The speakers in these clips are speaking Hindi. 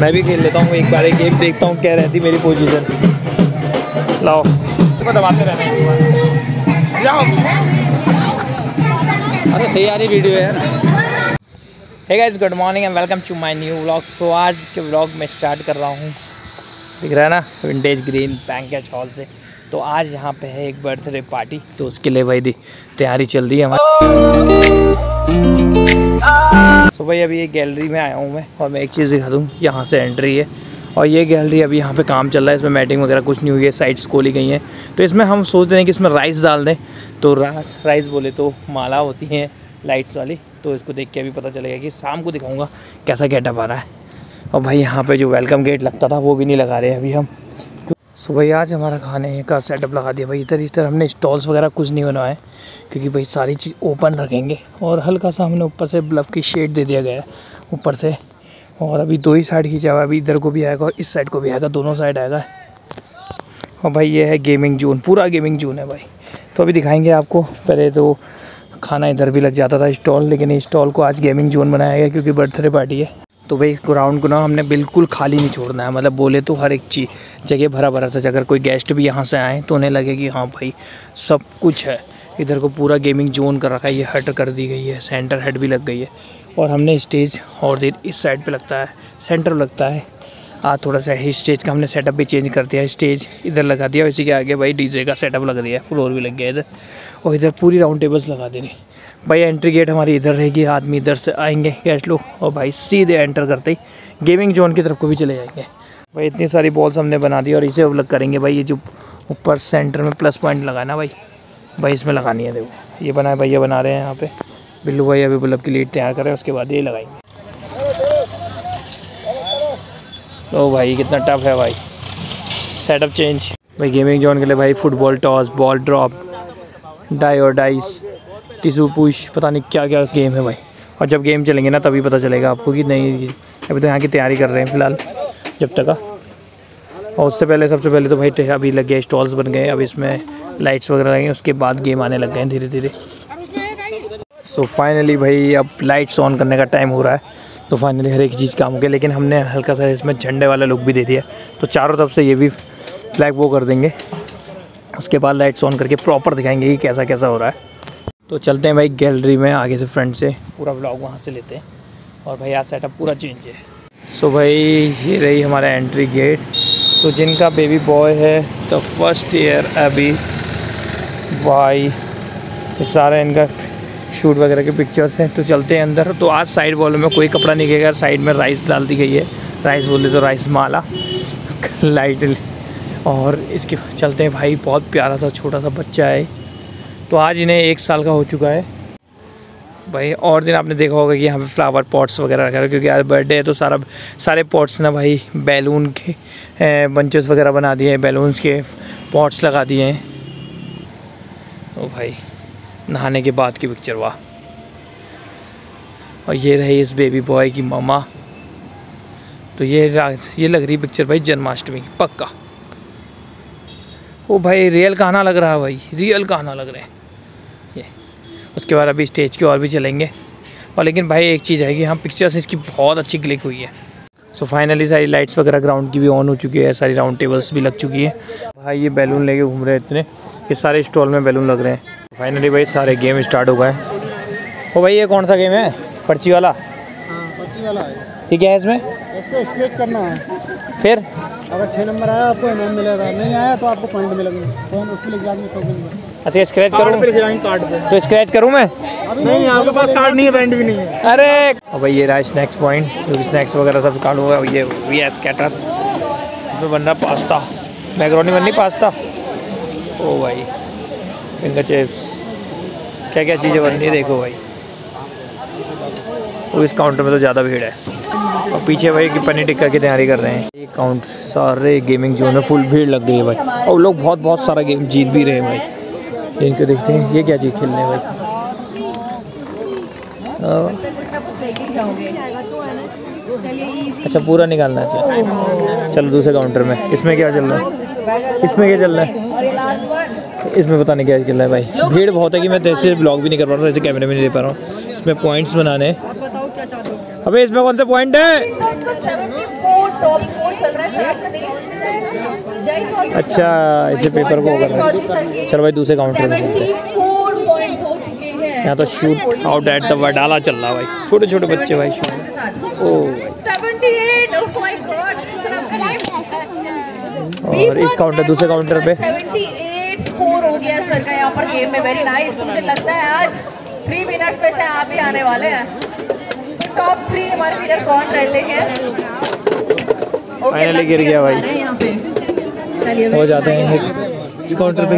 मैं भी खेल लेता हूँ एक बार, एक गेम देखता हूँ क्या रहती मेरी पोजीशन। लाओ तो दबाते रहना जाओ। अरे सही आ रही वीडियो है यार। Hey guys, good morning and welcome to my new vlog. So आज के व्लॉग में स्टार्ट कर रहा हूँ, दिख रहा है ना, विंटेज ग्रीन बैंकेट हॉल से। तो आज यहाँ पे है एक बर्थडे पार्टी, तो उसके लिए भाई तैयारी चल रही है हमारी। सो भाई अभी एक गैलरी में आया हूँ मैं, और मैं एक चीज़ दिखा दूँ, यहाँ से एंट्री है और ये गैलरी अभी यहाँ पे काम चल रहा है। इसमें मैटिंग वगैरह कुछ नहीं हुई है, साइड्स खोली गई हैं। तो इसमें हम सोच रहे हैं कि इसमें राइस डाल दें, तो राइस बोले तो माला होती हैं लाइट्स वाली, तो इसको देख के अभी पता चलेगा कि शाम को दिखाऊँगा कैसा गेटअप आ रहा है। और भाई यहाँ पे जो वेलकम गेट लगता था वो भी नहीं लगा रहे हैं अभी हम। सो भाई आज हमारा खाने का सेटअप लगा दिया भाई, इधर इधर हमने स्टॉल्स वगैरह कुछ नहीं बनाए क्योंकि भाई सारी चीज़ ओपन रखेंगे। और हल्का सा हमने ऊपर से बल्ब की शेड दे दिया गया है ऊपर से, और अभी दो ही साइड खींचा हुआ है, अभी इधर को भी आएगा और इस साइड को भी आएगा, दोनों साइड आएगा। और भाई ये है गेमिंग जोन, पूरा गेमिंग जोन है भाई, तो अभी दिखाएँगे आपको। पहले तो खाना इधर भी लग जाता था स्टॉल, लेकिन इस स्टॉल को आज गेमिंग जोन बनाया गया क्योंकि बर्थडे पार्टी है। तो भाई इस ग्राउंड को ना हमने बिल्कुल खाली नहीं छोड़ना है, मतलब बोले तो हर एक चीज़ जगह भरा भरा था। अगर कोई गेस्ट भी यहाँ से आए तो उन्हें लगे कि हाँ भाई सब कुछ है। इधर को पूरा गेमिंग जोन कर रखा है, ये हट कर दी गई है, सेंटर हट भी लग गई है। और हमने स्टेज और देर इस साइड पे लगता है, सेंटर लगता है। आज थोड़ा सा ही स्टेज का हमने सेटअप भी चेंज कर दिया, स्टेज इधर लगा दिया, इसी के आगे भाई डीजे का सेटअप लग रही है, फ्लोर भी लग गया इधर। और इधर पूरी राउंड टेबल्स लगा दे रही भाई। एंट्री गेट हमारी इधर रहेगी, आदमी इधर से आएंगे गेस्ट लोग, और भाई सीधे एंटर करते ही गेमिंग जोन की तरफ को भी चले जाएंगे भाई। इतनी सारी बॉल्स हमने बना दी और इसे अलग करेंगे भाई। ये जो ऊपर सेंटर में प्लस पॉइंट लगाना भाई इसमें लगानी है। देखो ये बनाए भैया, बना रहे हैं यहाँ पे बिल्लू भाई, अभी बल्ब की लीड तैयार कर रहे हैं, उसके बाद ये लगाएंगे। ओ भाई कितना टफ है भाई, सेटअप चेंज भाई। गेमिंग जोन के लिए भाई football toss, ball drop, die और डाइस, टिशू पुश, पता नहीं क्या क्या गेम है भाई। और जब गेम चलेंगे ना तभी पता चलेगा आपको कि नहीं। अभी तो यहाँ की तैयारी कर रहे हैं फ़िलहाल जब तक। और उससे पहले सबसे पहले तो भाई अभी लग गया, स्टॉल्स बन गए, अब इसमें लाइट्स वगैरह लगेंगे, उसके बाद गेम आने लग गए धीरे धीरे। सो फाइनली भाई अब लाइट्स ऑन करने का टाइम हो रहा है, तो फाइनली हर एक चीज़ काम हो गई। लेकिन हमने हल्का सा इसमें झंडे वाला लुक भी दे दिया, तो चारों तरफ से ये भी फ्लैग वो कर देंगे, उसके बाद लाइट्स ऑन करके प्रॉपर दिखाएंगे कि कैसा कैसा हो रहा है। तो चलते हैं भाई गैलरी में आगे से, फ्रंट से पूरा व्लॉग वहाँ से लेते हैं। और भाई आज सेटअप पूरा चेंज है। सो भाई ये रही हमारा एंट्री गेट। तो जिनका बेबी बॉय है तो फर्स्ट ईयर अभी भाई सारा इनका शूट वगैरह के पिक्चर्स हैं। तो चलते हैं अंदर। तो आज साइड वॉल में कोई कपड़ा नहीं गया, साइड में राइस डाल दी गई है, राइस बोले तो राइस माला लाइट। और इसके चलते हैं भाई, बहुत प्यारा सा छोटा सा बच्चा है, तो आज इन्हें 1 साल का हो चुका है भाई। और दिन आपने देखा होगा कि यहाँ पे फ्लावर पॉट्स वगैरह रखा है क्योंकि आज बर्थडे है, तो सारे पॉट्स ना भाई बैलून के बंचेस वगैरह बना दिए हैं, बैलून्स के पॉट्स लगा दिए हैं। ओ भाई नहाने के बाद की पिक्चर, वाह। और ये रही इस बेबी बॉय की ममा। तो ये लग रही पिक्चर भाई जन्माष्टमी पक्का। ओ भाई रियल गाना लग रहा है भाई, रियल गाना लग रहे हैं ये। उसके बाद अभी स्टेज के और भी चलेंगे। और लेकिन भाई एक चीज़ है कि यहाँ पिक्चर्स इसकी बहुत अच्छी क्लिक हुई है। सो फाइनली सारी लाइट्स वगैरह ग्राउंड की भी ऑन हो चुकी है, सारी राउंड टेबल्स भी लग चुकी है। भाई ये बैलून लेके घूम रहे हैं इतने, ये सारे स्टॉल में बैलून लग रहे हैं। फाइनली भाई सारे गेम स्टार्ट हो गए। ओ भाई ये कौन सा गेम है? पर्ची वाला? हाँ पर्ची वाला है। ये क्या है इसमें? इसको स्नेक करना है, फिर अगर 6 नंबर आया आपको इनाम मिलेगा, नहीं आया तो आपको पॉइंट मिलेंगे। कौन उसको लिख जाएंगे टोकन? अच्छा स्क्रैच करूँ? कार्ड पे। तो स्क्रैच करूँ मैं? नहीं आपके पास कार्ड नहीं है, बैंड भी नहीं है। अरे और भाई ये रहा स्नैक्स पॉइंट, क्योंकि स्नैक्स वगैरह सब कार्ड हुआ है। ये स्कैटर इसमें बन रहा पास्ता, मैकरोनी बननी पास्ता। ओ भाई फिंगर चिप्स, क्या क्या चीज़ें बन रही है देखो भाई। तो इस काउंटर में तो ज़्यादा भीड़ है। और पीछे भाई की पनीर टिक्का की तैयारी कर रहे हैं। ये काउंट सारे गेमिंग जोन में फुल भीड़ लग गई है भाई, और लोग बहुत सारा गेम जीत भी रहे हैं भाई। इनको देखते हैं ये क्या चीज़ खेल रहे हैं भाई। अच्छा पूरा निकालना चाहिए। चलो दूसरे काउंटर में, इसमें क्या चल रहा है, इसमें क्या चल रहा है, इसमें पता नहीं क्या चल रहा है भाई। भीड़ बहुत है कि मैं जैसे ब्लॉग भी नहीं कर पा रहा हूँ, जैसे कैमरे में नहीं दे पा रहा हूँ। इसमें पॉइंट्स बनाने, अबे इसमें कौन से पॉइंट है? अच्छा इसी पेपर को कर। चल भाई दूसरे काउंटर में यहाँ तो shoot out at the Wadala चल रहा है भाई, छोटे छोटे बच्चे भाई। और इस काउंटर दूसरे काउंटर पे 78 स्कोर हो गया सर का यहाँ पर गेम में। Very nice. मुझे लगता है आज 3 विनर्स पे से आप ही आने वाले हैं। टॉप 3 हमारे विनर कौन रहते हैं? फाइनली गिर गया भाई, हो जाते हैं इस काउंटर पे।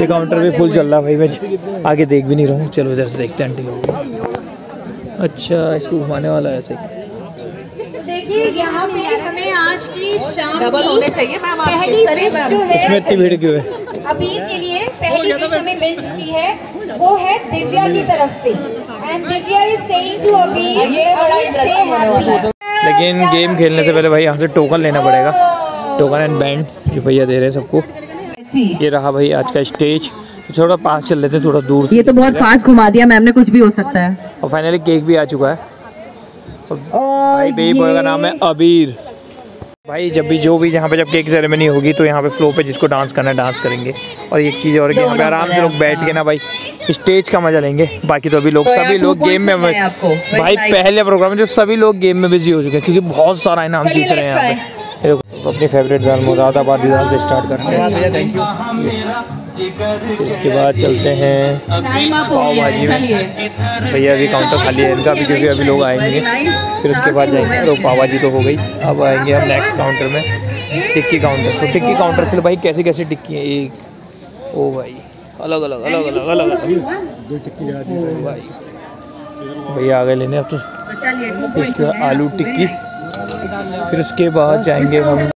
ये काउंटर भी फुल चल रहा भाई, मैं आगे देख भी नहीं रहा हूँ। चलो इधर से देखते हैं आंटी लोग। अच्छा इसको घुमाने वाला है ऐसे। देखिए यहाँ पे हमें आज की शाम इसमें इतनी भीड़ क्यों है? अभी के लिए पहली डिश हमें मिल चुकी है, वो है दिव्या की तरफ से। And Divya is saying to Abhi, stay happy. लेकिन गेम खेलने से पहले भाई हमसे टोकन लेना पड़ेगा, टोकन एंड बैंड जो भैया दे रहे हैं सबको। ये रहा भाई आज का स्टेज। थोड़ा पास चल लेते हैं, थोड़ा दूर। ये तो बहुत पास घुमा दिया मैम ने, कुछ भी हो सकता है। और फाइनली केक भी आ चुका है। भाई बेबी बॉय का नाम है अबीर। भाई जब भी जो भी यहाँ पे जब केक सेरेमनी होगी तो यहाँ पे फ्लो पे जिसको डांस करना है डांस करेंगे। और एक चीज़ और यहाँ पे आराम से लोग बैठ के ना भाई स्टेज का मजा लेंगे। बाकी तो अभी लोग सभी लोग गेम में भाई पहले प्रोग्राम जो सभी लोग गेम में बिजी हो चुके हैं क्योंकि बहुत सारा इनाम जीत रहे हैं यहाँ पे। अपनी फेवरेट दाल मुरादाबादी दाल से स्टार्ट करते हैं। Thank you. इसके बाद चलते हैं पाव भाजी में। भैया अभी काउंटर खाली है इनका भी क्योंकि अभी लोग आएंगे, फिर उसके बाद जाएंगे लोग। पाव भाजी तो हो गई, अब आएंगे हम नेक्स्ट काउंटर में टिक्की काउंटर। तो टिक्की काउंटर से भाई कैसी कैसी टिक्की है, एक ओ भाई अलग अलग अलग अलग अलग अलग। भाई भैया आ गए लेने। अब तो इसके बाद आलू टिक्की, फिर उसके बाद जाएंगे हम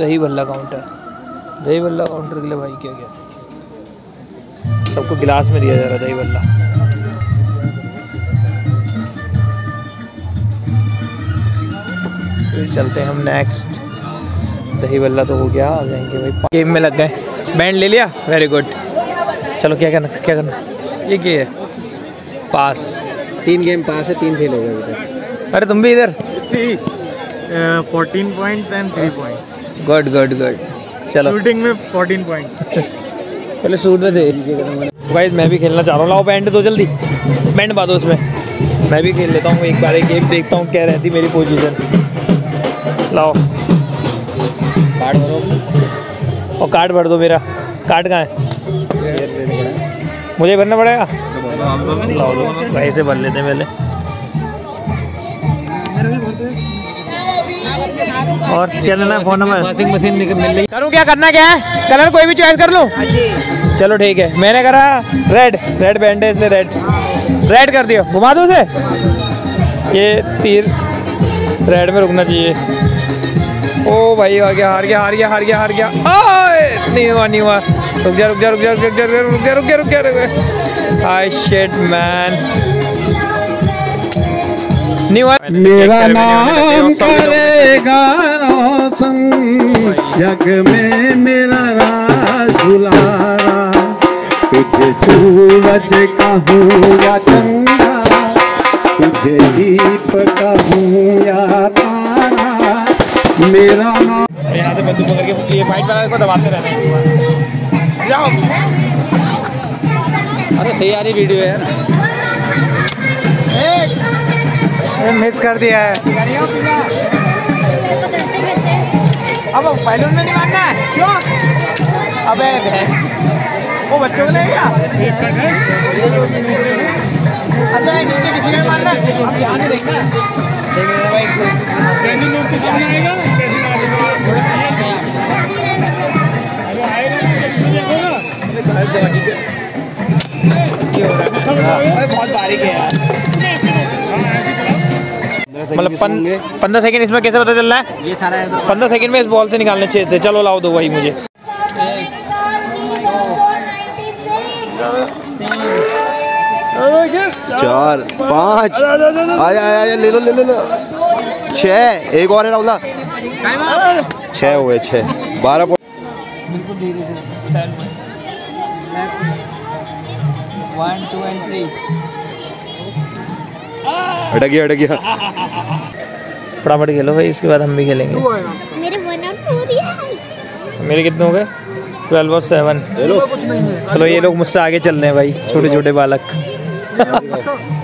दही भल्ला काउंटर। दही भल्ला काउंटर के लिए भाई क्या क्या सबको गिलास में दिया जा रहा है दही भल्ला। फिर चलते हैं हम नेक्स्ट। दही भल्ला तो हो गया, आ जाएंगे भाई गेम में लग गए। बैंड ले लिया, वेरी गुड। चलो क्या करना क्या करना, ये क्या है? पास 3 गेम पास है, 3 फेल हो गए। अरे तुम भी इधर 14 point and 3 point. Good good good. चलो शूटिंग में 14 पॉइंट पहले शूट में दे। गाइस मैं भी खेलना चाह रहा हूँ, लाओ बैंड दो जल्दी, बैंड बाद उसमें मैं भी खेल लेता हूँ एक बार। एक गेम देखता हूँ क्या रहती मेरी पोजीशन। लाओ कार्ड भरो और कार्ड भर दो। मेरा कार्ड कहाँ है? मुझे भरना पड़ेगा। भाई से भर लेते हैं पहले। और क्या लेना है? फोन नंबर, वॉशिंग मशीन मिल गई। करूँ क्या, करना क्या है? कलर कोई भी चॉइस कर लूँ? चलो ठीक है, मैंने करा रेड। रेड बैंड है इसलिए रेड रेड कर दियो। घुमा दो उसे, ये तीर रेड में रुकना चाहिए। ओ भाई आ गया, हार गया हार गया हार गया हार गया। नहीं हुआ नहीं हुआ, रुक जा रुक जा रुक जा रुक जा रुक जा रुक जा रुक जा रुक जा। I shit man. मेरा नाम करेगा रोशन जग में, मेरा राज दुलारा, तुझे सूरज कहूँ या चंदा, तुझे दीप कहूँ या तारा, मेरा नाम। यहाँ से बंदूक पकड़ के ये फाइट वाला को दबाते रहना है। जाओ अरे सही आ रही वीडियो यार। मिस कर दिया है। अब बैलून में नहीं मारना है क्यों? अबे वो बच्चों के लिए क्या? अच्छा नीचे किसी ने मारना है, अब यहाँ से देखना है। बहुत बारीक है यार, मतलब 15 सेकंड इसमें कैसे पता चल रहा है? ये सारा 15 सेकंड में इस बॉल से निकालने 6 से। चलो लाओ दो वही मुझे। चार पाँच आया आया ले लो 6। एक और है राहुल, 6 हुए 6 12। बिल्कुल धीरे से 1 2 and 3 अटक गया फटाफट खेलो भाई, इसके बाद हम भी खेलेंगे। मेरे कितने हो गए? 12 और 7। चलो ये लोग मुझसे आगे चल रहे हैं भाई, छोटे छोटे बालक।